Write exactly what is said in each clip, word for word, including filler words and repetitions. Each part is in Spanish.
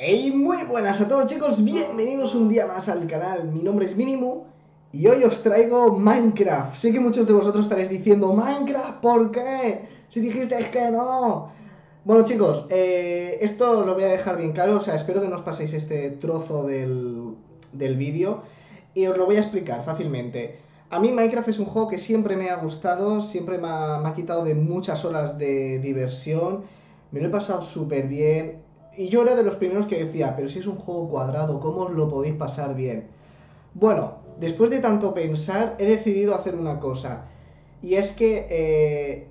Hey, muy buenas a todos chicos, bienvenidos un día más al canal. Mi nombre es Minimu y hoy os traigo Minecraft. Sé que muchos de vosotros estaréis diciendo Minecraft, ¿por qué? Si dijisteis que no. Bueno chicos, eh, esto lo voy a dejar bien claro, o sea, espero que no os paséis este trozo del, del vídeo y os lo voy a explicar fácilmente. A mí Minecraft es un juego que siempre me ha gustado, siempre me ha, me ha quitado de muchas horas de diversión, me lo he pasado súper bien. Y yo era de los primeros que decía, pero si es un juego cuadrado, ¿cómo os lo podéis pasar bien? Bueno, después de tanto pensar, he decidido hacer una cosa. Y es que eh,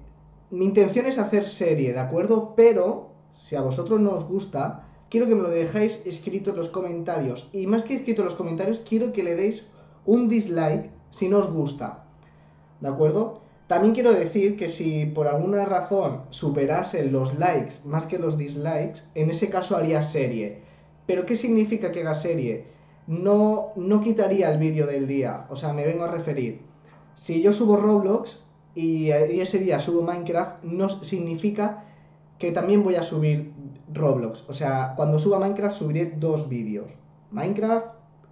mi intención es hacer serie, ¿de acuerdo? Pero, si a vosotros no os gusta, quiero que me lo dejéis escrito en los comentarios. Y más que escrito en los comentarios, quiero que le deis un dislike si no os gusta, ¿de acuerdo? También quiero decir que si por alguna razón superasen los likes más que los dislikes, en ese caso haría serie. ¿Pero qué significa que haga serie? No, no quitaría el vídeo del día, o sea, me vengo a referir. Si yo subo Roblox y ese día subo Minecraft, no significa que también voy a subir Roblox. O sea, cuando suba Minecraft subiré dos vídeos, Minecraft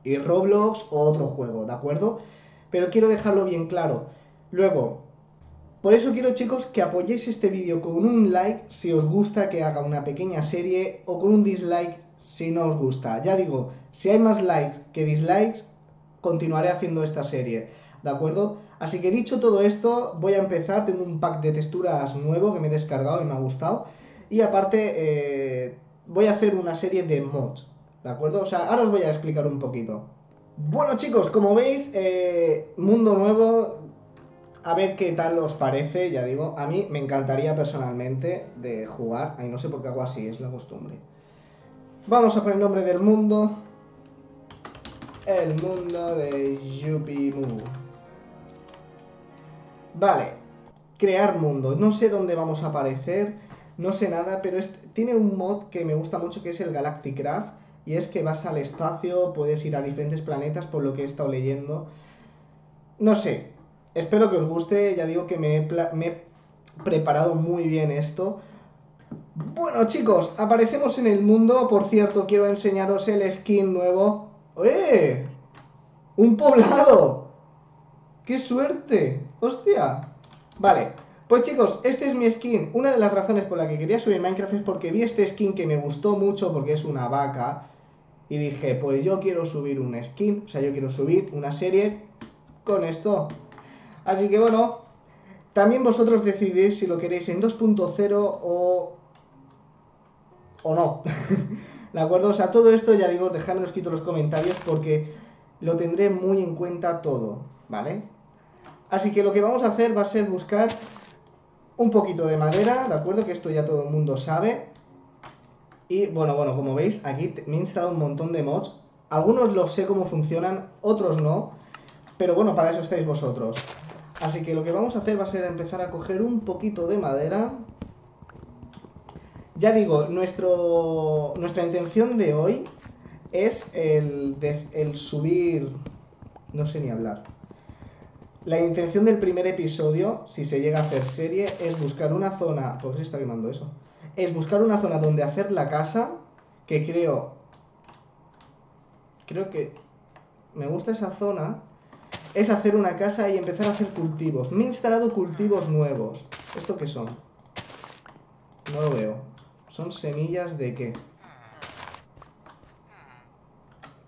y Roblox o otro juego, ¿de acuerdo? Pero quiero dejarlo bien claro. Luego... Por eso quiero chicos que apoyéis este vídeo con un like si os gusta que haga una pequeña serie o con un dislike si no os gusta. Ya digo, si hay más likes que dislikes, continuaré haciendo esta serie, ¿de acuerdo? Así que dicho todo esto, voy a empezar. Tengo un pack de texturas nuevo que me he descargado y me ha gustado. Y aparte, eh, voy a hacer una serie de mods, ¿de acuerdo? O sea, ahora os voy a explicar un poquito. Bueno chicos, como veis, eh, mundo nuevo... A ver qué tal os parece, ya digo, a mí me encantaría personalmente de jugar. Ay, no sé por qué hago así, es la costumbre. Vamos a poner el nombre del mundo. El mundo de Minimu. Vale, crear mundo. No sé dónde vamos a aparecer, no sé nada, pero es, tiene un mod que me gusta mucho que es el Galacticraft. Y es que vas al espacio, puedes ir a diferentes planetas, por lo que he estado leyendo. No sé. Espero que os guste, ya digo que me he, me he preparado muy bien esto. Bueno chicos, aparecemos en el mundo, por cierto, quiero enseñaros el skin nuevo. ¡Eh! ¡Un poblado! ¡Qué suerte! ¡Hostia! Vale, pues chicos, este es mi skin. Una de las razones por la que quería subir Minecraft es porque vi este skin que me gustó mucho porque es una vaca. Y dije, pues yo quiero subir una skin, o sea, yo quiero subir una serie con esto. Así que bueno, también vosotros decidís si lo queréis en dos punto cero o... o no. ¿De acuerdo? O sea, todo esto, ya digo, dejadme escrito en los comentarios porque lo tendré muy en cuenta todo, ¿vale? Así que lo que vamos a hacer va a ser buscar un poquito de madera, ¿de acuerdo? Que esto ya todo el mundo sabe. Y bueno, bueno, como veis, aquí me he instalado un montón de mods. Algunos los sé cómo funcionan, otros no. Pero bueno, para eso estáis vosotros. Así que lo que vamos a hacer va a ser empezar a coger un poquito de madera. Ya digo, nuestro, nuestra intención de hoy es el, de, el subir... No sé ni hablar. La intención del primer episodio, si se llega a hacer serie, es buscar una zona... ¿Por qué se está quemando eso? Es buscar una zona donde hacer la casa, que creo... Creo que... Me gusta esa zona... Es hacer una casa y empezar a hacer cultivos. Me he instalado cultivos nuevos. ¿Esto qué son? No lo veo. ¿Son semillas de qué?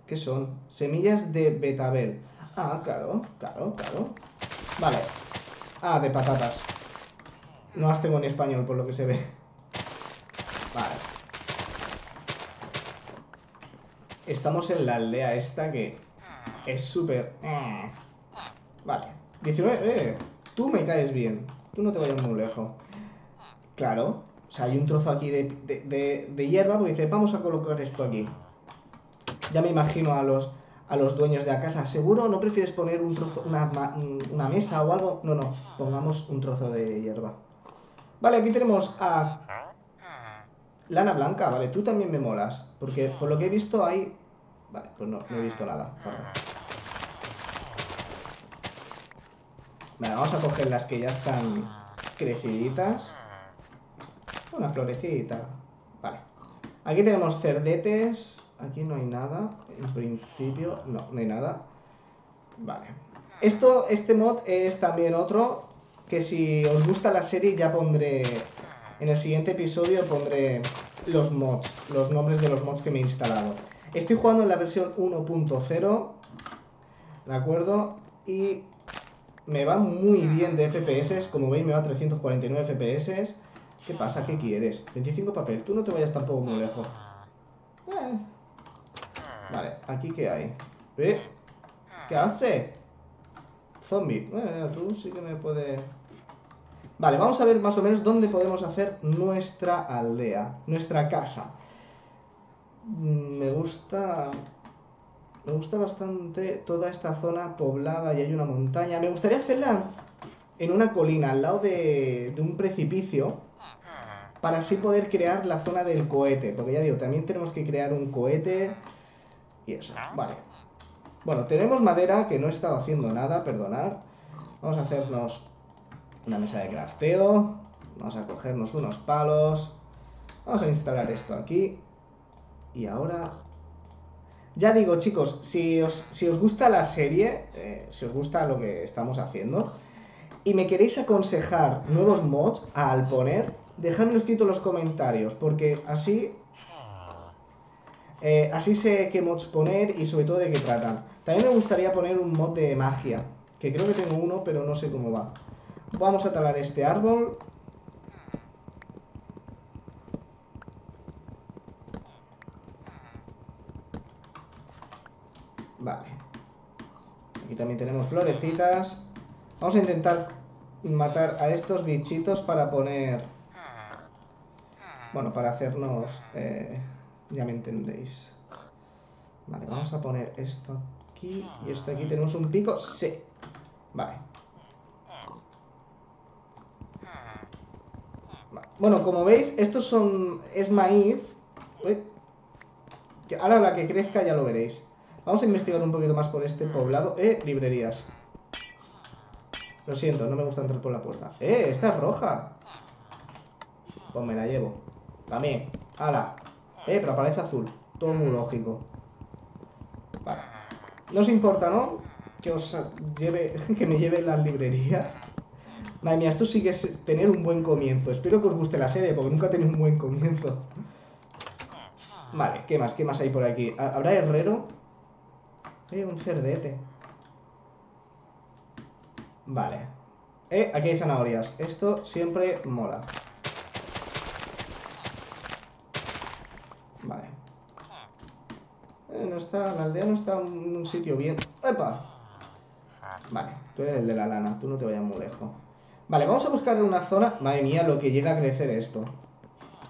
¿Qué son? Semillas de betabel. Ah, claro, claro, claro. Vale. Ah, de patatas. No las tengo en español, por lo que se ve. Vale. Estamos en la aldea esta que... Es súper... Vale, diecinueve, eh, tú me caes bien, tú no te vayas muy lejos. Claro, o sea, hay un trozo aquí de, de, de, de hierba porque dice, vamos a colocar esto aquí. Ya me imagino a los, a los dueños de la casa, ¿seguro no prefieres poner un trozo, una, una mesa o algo? No, no, pongamos un trozo de hierba. Vale, aquí tenemos a lana blanca, vale, tú también me molas, porque por lo que he visto hay... Vale, pues no, no he visto nada, vale. Vale, vamos a coger las que ya están creciditas. Una florecita. Vale. Aquí tenemos cerdetes. Aquí no hay nada. En principio, no, no hay nada. Vale. Esto, este mod es también otro que si os gusta la serie ya pondré... En el siguiente episodio pondré los mods, los nombres de los mods que me he instalado. Estoy jugando en la versión uno punto cero, ¿de acuerdo? Y me va muy bien de F P S, como veis me va a trescientos cuarenta y nueve F P S. ¿Qué pasa? ¿Qué quieres? veinticinco papel, tú no te vayas tampoco muy lejos. Eh. Vale, ¿aquí qué hay? ¿Eh? ¿Qué hace? Zombie. Bueno, tú sí que me puedes... Vale, vamos a ver más o menos dónde podemos hacer nuestra aldea, nuestra casa. Me gusta... Me gusta bastante toda esta zona poblada y hay una montaña. Me gustaría hacerla en una colina, al lado de, de un precipicio, para así poder crear la zona del cohete. Porque ya digo, también tenemos que crear un cohete y eso, vale. Bueno, tenemos madera, que no he estado haciendo nada, perdonad. Vamos a hacernos... una mesa de crafteo. Vamos a cogernos unos palos. Vamos a instalar esto aquí. Y ahora... Ya digo, chicos, si os, si os gusta la serie, eh, si os gusta lo que estamos haciendo, y me queréis aconsejar nuevos mods al poner, dejadme escrito en los comentarios, porque así... Eh, así sé qué mods poner y sobre todo de qué tratan. También me gustaría poner un mod de magia, que creo que tengo uno, pero no sé cómo va. Vamos a talar este árbol. Vale. Aquí también tenemos florecitas. Vamos a intentar matar a estos bichitos para poner... Bueno, para hacernos... Eh... Ya me entendéis. Vale, vamos a poner esto aquí. Y esto aquí tenemos un pico. Sí. Vale. Bueno, como veis, estos son... Es maíz. Uy. Ahora la que crezca ya lo veréis. Vamos a investigar un poquito más por este poblado. Eh, librerías. Lo siento, no me gusta entrar por la puerta. Eh, esta es roja. Pues me la llevo. También. Ala. Eh, pero aparece azul. Todo muy lógico. Vale. No os importa, ¿no? Que os lleve... Que me lleven las librerías. Madre mía, esto sí que es tener un buen comienzo. Espero que os guste la serie, porque nunca he tenido un buen comienzo. Vale, ¿qué más? ¿Qué más hay por aquí? ¿Habrá herrero? Eh, un cerdete. Vale. Eh, aquí hay zanahorias. Esto siempre mola. Vale. Eh, no está... La aldea no está en un sitio bien... ¡Epa! Vale, tú eres el de la lana. Tú no te vayas muy lejos. Vale, vamos a buscar una zona... Madre mía, lo que llega a crecer esto.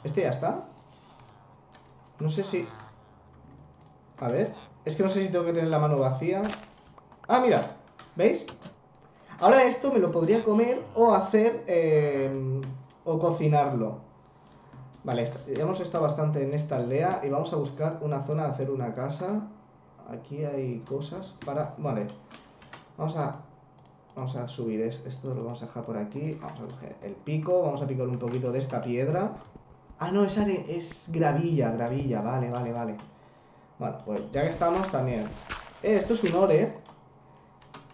¿Este ya está? No sé si... A ver... Es que no sé si tengo que tener la mano vacía... Ah, mira. ¿Veis? Ahora esto me lo podría comer o hacer... Eh... O cocinarlo. Vale, ya hemos estado bastante en esta aldea. Y vamos a buscar una zona de hacer una casa. Aquí hay cosas para... Vale. Vamos a... Vamos a subir esto, esto lo vamos a dejar por aquí. Vamos a coger el pico, vamos a picar un poquito de esta piedra. Ah, no, esa es gravilla, gravilla, vale, vale, vale. Bueno, pues ya que estamos también. Eh, esto es un ore.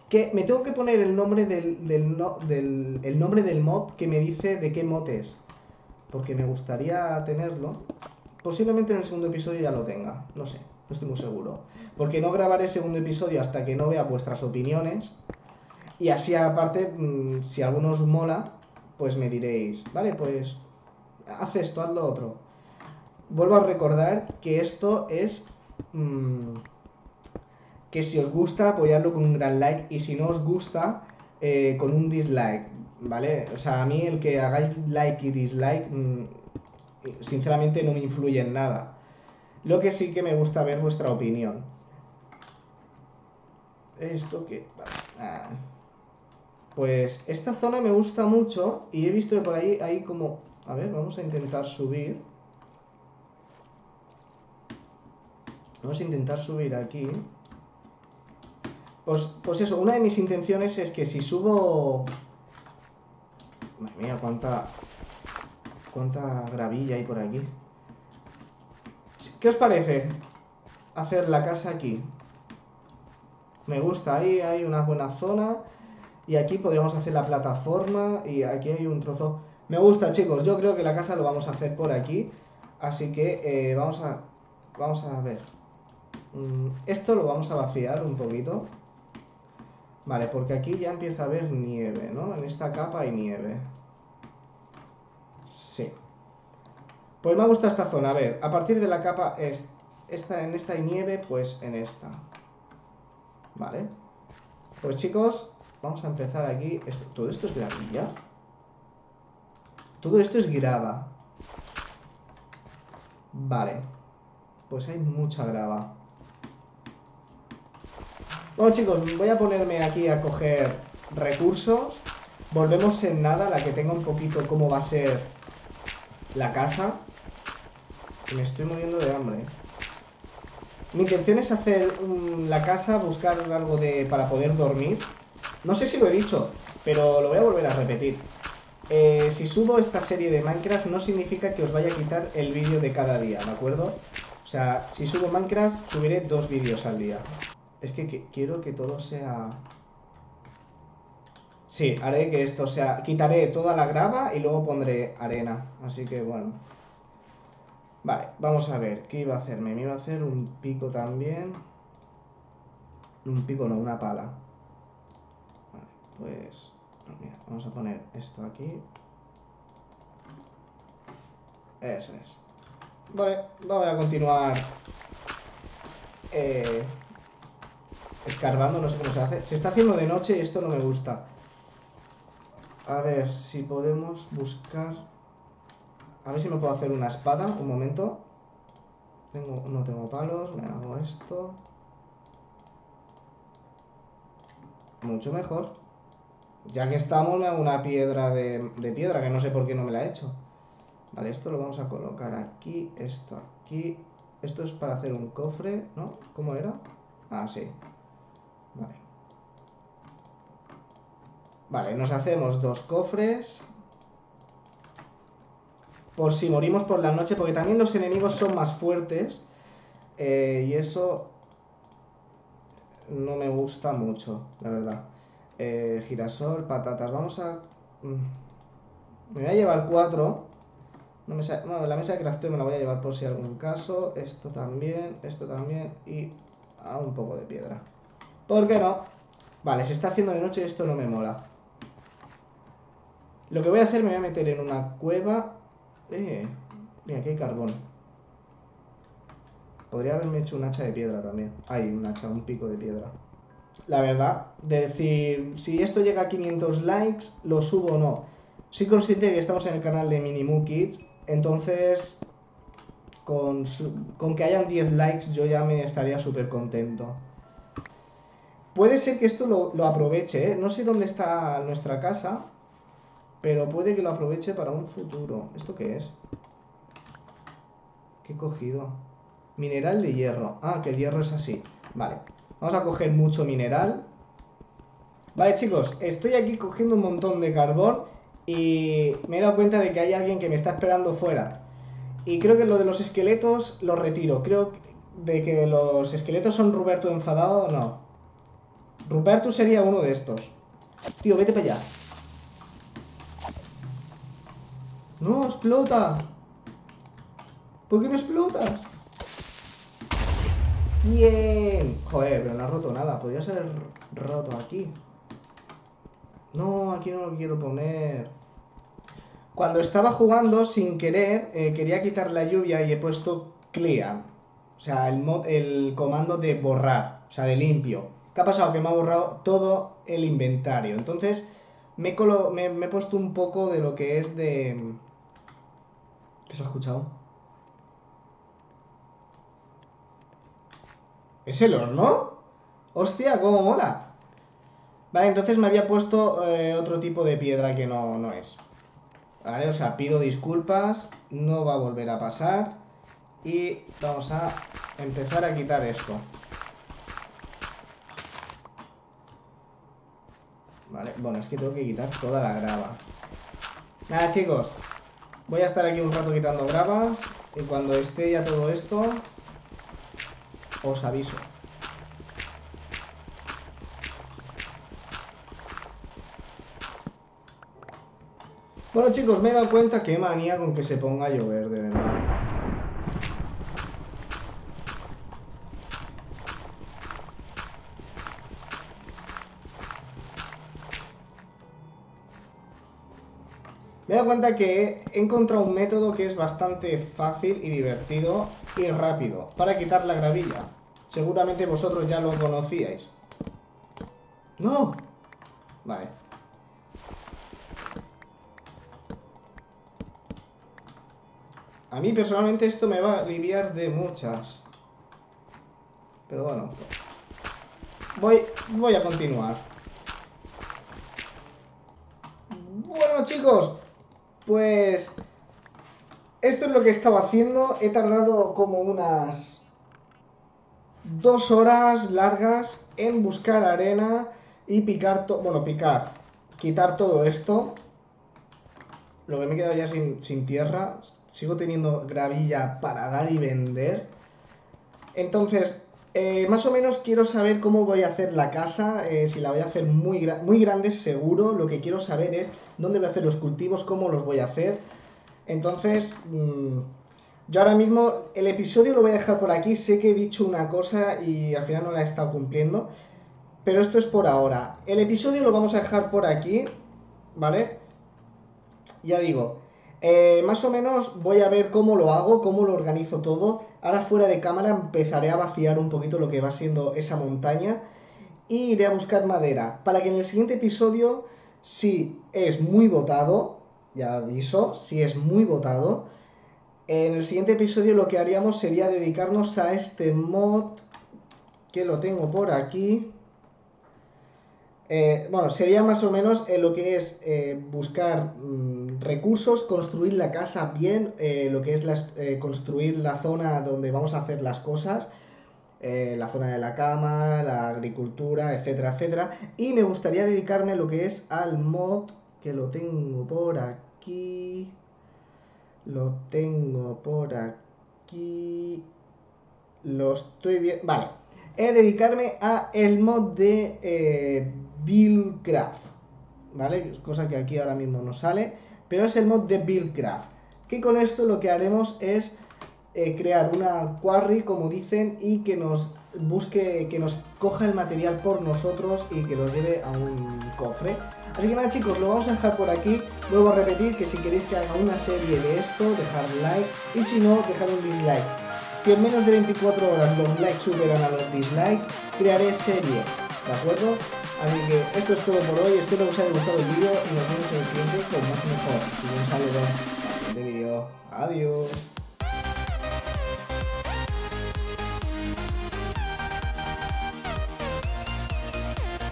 Que me tengo que poner el nombre del, del, no, del, el nombre del mod que me dice de qué mod es. Porque me gustaría tenerlo. Posiblemente en el segundo episodio ya lo tenga, no sé, no estoy muy seguro. Porque no grabaré el segundo episodio hasta que no vea vuestras opiniones. Y así aparte, si a algunos os mola, pues me diréis, vale, pues haz esto, haz lo otro. Vuelvo a recordar que esto es... Mmm, que si os gusta, apoyarlo con un gran like y si no os gusta, eh, con un dislike, ¿vale? O sea, a mí el que hagáis like y dislike, mmm, sinceramente no me influye en nada. Lo que sí que me gusta ver vuestra opinión. Esto que... Ah. Pues esta zona me gusta mucho y he visto que por ahí hay como... A ver, vamos a intentar subir. Vamos a intentar subir aquí. Pues, pues eso, una de mis intenciones es que si subo... Madre mía, cuánta... Cuánta gravilla hay por aquí. ¿Qué os parece hacer la casa aquí? Me gusta, ahí hay una buena zona. Y aquí podríamos hacer la plataforma. Y aquí hay un trozo. Me gusta, chicos, yo creo que la casa lo vamos a hacer por aquí. Así que eh, vamos a... Vamos a ver. mm, Esto lo vamos a vaciar un poquito. Vale, porque aquí ya empieza a haber nieve, ¿no? En esta capa hay nieve. Sí. Pues me gusta esta zona. A ver, a partir de la capa esta, en esta hay nieve, pues en esta. Vale. Pues chicos, vamos a empezar aquí. Esto, todo esto es gravilla. Todo esto es grava. Vale. Pues hay mucha grava. Bueno, chicos, voy a ponerme aquí a coger recursos. Volvemos en nada, la que tenga un poquito cómo va a ser la casa. Me estoy muriendo de hambre. Mi intención es hacer um, la casa, buscar algo de para poder dormir. No sé si lo he dicho, pero lo voy a volver a repetir. Eh, si subo esta serie de Minecraft no significa que os vaya a quitar el vídeo de cada día, ¿de acuerdo? O sea, si subo Minecraft subiré dos vídeos al día. Es que qu- quiero que todo sea... Sí, haré que esto sea... Quitaré toda la grava y luego pondré arena. Así que, bueno. Vale, vamos a ver. ¿Qué iba a hacerme? Me iba a hacer un pico también. Un pico no, una pala. Vale, pues... Mira, vamos a poner esto aquí. Eso es. Vale, vamos a continuar... Eh... escarbando, no sé cómo se hace. Se está haciendo de noche y esto no me gusta. A ver si podemos buscar. A ver si me puedo hacer una espada. Un momento. Tengo, no tengo palos. Me hago esto. Mucho mejor. Ya que estamos, me hago una piedra de, de piedra, que no sé por qué no me la he hecho. Vale, esto lo vamos a colocar aquí. Esto aquí. Esto es para hacer un cofre, ¿no? ¿Cómo era? Ah, sí. Vale. Vale, nos hacemos dos cofres. Por si morimos por la noche, porque también los enemigos son más fuertes. Eh, y eso no me gusta mucho, la verdad. Eh, girasol, patatas. Vamos a... Me voy a llevar cuatro. No me sa... No, la mesa de crafteo me la voy a llevar por si algún caso. Esto también, esto también y a un poco de piedra. ¿Por qué no? Vale, se está haciendo de noche y esto no me mola. Lo que voy a hacer, me voy a meter en una cueva. Eh, mira, aquí hay carbón. Podría haberme hecho un hacha de piedra también. Hay un hacha, un pico de piedra. La verdad, de decir, si esto llega a quinientos likes, lo subo o no. Soy consciente de que estamos en el canal de Minimu Kids, entonces... Con, su, con que hayan diez likes yo ya me estaría súper contento. Puede ser que esto lo, lo aproveche, ¿eh? No sé dónde está nuestra casa, pero puede que lo aproveche para un futuro. ¿Esto qué es? ¿Qué he cogido? Mineral de hierro. Ah, que el hierro es así. Vale, vamos a coger mucho mineral. Vale, chicos, estoy aquí cogiendo un montón de carbón y me he dado cuenta de que hay alguien que me está esperando fuera. Y creo que lo de los esqueletos lo retiro. Creo de que los esqueletos son Ruperto enfadado o no. Ruperto sería uno de estos. Tío, vete para allá. No, explota. ¿Por qué no explotas? Bien. Joder, pero no ha roto nada. Podría ser roto aquí. No, aquí no lo quiero poner. Cuando estaba jugando, sin querer, eh, quería quitar la lluvia y he puesto clear. O sea, el, mod, el comando de borrar, o sea, de limpio. ¿Qué ha pasado? Que me ha borrado todo el inventario. Entonces, me, colo me, me he puesto un poco de lo que es de... ¿Qué se ha escuchado? ¿Es el horno? ¡Hostia, cómo mola! Vale, entonces me había puesto eh, otro tipo de piedra que no, no es. Vale, o sea, pido disculpas, no va a volver a pasar. Y vamos a empezar a quitar esto. Vale, bueno, es que tengo que quitar toda la grava. Nada, chicos, voy a estar aquí un rato quitando gravas. Y cuando esté ya todo esto, os aviso. Bueno, chicos, me he dado cuenta que manía con que se ponga a llover, de verdad. Me he dado cuenta que he encontrado un método que es bastante fácil y divertido y rápido para quitar la gravilla. Seguramente vosotros ya lo conocíais. ¡No! Vale. A mí personalmente esto me va a aliviar de muchas. Pero bueno. Voy, voy a continuar. Bueno, chicos. Pues... esto es lo que estaba haciendo. He tardado como unas... dos horas largas en buscar arena y picar todo... Bueno, picar. Quitar todo esto. Lo que me he quedado ya sin, sin tierra... Sigo teniendo gravilla para dar y vender. Entonces, eh, más o menos quiero saber cómo voy a hacer la casa. Eh, si la voy a hacer muy, gra muy grande, seguro. Lo que quiero saber es dónde voy a hacer los cultivos, cómo los voy a hacer. Entonces, mmm, yo ahora mismo el episodio lo voy a dejar por aquí. Sé que he dicho una cosa y al final no la he estado cumpliendo. Pero esto es por ahora. El episodio lo vamos a dejar por aquí, ¿vale? Ya digo... Eh, más o menos voy a ver cómo lo hago, cómo lo organizo todo. Ahora fuera de cámara empezaré a vaciar un poquito lo que va siendo esa montaña y iré a buscar madera, para que en el siguiente episodio, si es muy botado, ya aviso, si es muy botado, en el siguiente episodio lo que haríamos sería dedicarnos a este mod, que lo tengo por aquí. Eh, bueno, sería más o menos eh, lo que es eh, buscar mmm, recursos, construir la casa bien, eh, lo que es la, eh, construir la zona donde vamos a hacer las cosas, eh, la zona de la cama, la agricultura, etcétera, etcétera. Y me gustaría dedicarme lo que es al mod, que lo tengo por aquí, lo tengo por aquí, lo estoy viendo, vale, eh, dedicarme a el mod de... Eh, Buildcraft, ¿vale? Cosa que aquí ahora mismo no sale, pero es el mod de Buildcraft, que con esto lo que haremos es eh, crear una quarry, como dicen, y que nos busque, que nos coja el material por nosotros y que lo lleve a un cofre. Así que nada, chicos, lo vamos a dejar por aquí. Vuelvo a repetir que si queréis que haga una serie de esto, dejad like, y si no, dejad un dislike. Si en menos de veinticuatro horas los likes superan a los dislikes, crearé serie, ¿de acuerdo? Así que esto es todo por hoy, espero que os haya gustado el vídeo y nos vemos en el siguiente con más mejor. Si no sale de este vídeo, adiós.